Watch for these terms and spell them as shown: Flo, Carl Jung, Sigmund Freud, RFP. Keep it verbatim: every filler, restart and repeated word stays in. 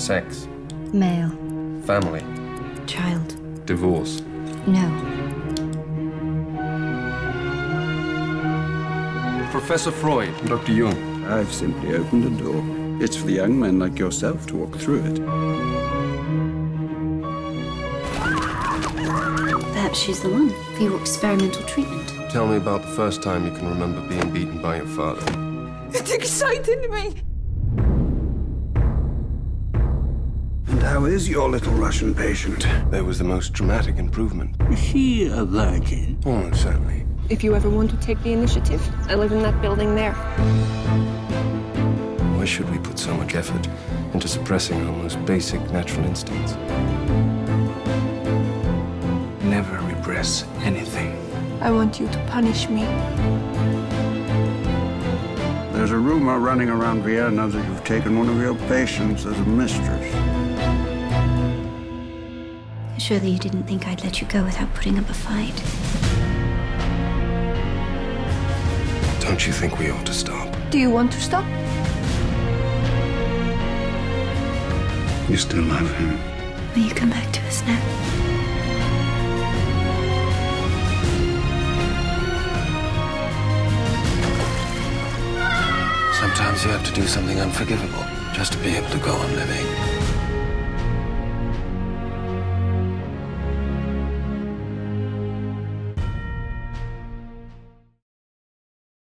Sex. Male. Family. Child. Divorce. No. Professor Freud. Doctor Jung. I've simply opened a door. It's for the young men like yourself to walk through it. Perhaps she's the one for your experimental treatment. Tell me about the first time you can remember being beaten by your father. It excited me. And how is your little Russian patient? There was the most dramatic improvement. Is she a virgin? Almost certainly. If you ever want to take the initiative, I live in that building there. Why should we put so much effort into suppressing our most basic natural instincts? Never repress anything. I want you to punish me. There's a rumor running around Vienna that you've taken one of your patients as a mistress. Surely you didn't think I'd let you go without putting up a fight. Don't you think we ought to stop? Do you want to stop? You still love him. Will you come back to us now? Sometimes you have to do something unforgivable just to be able to go on living.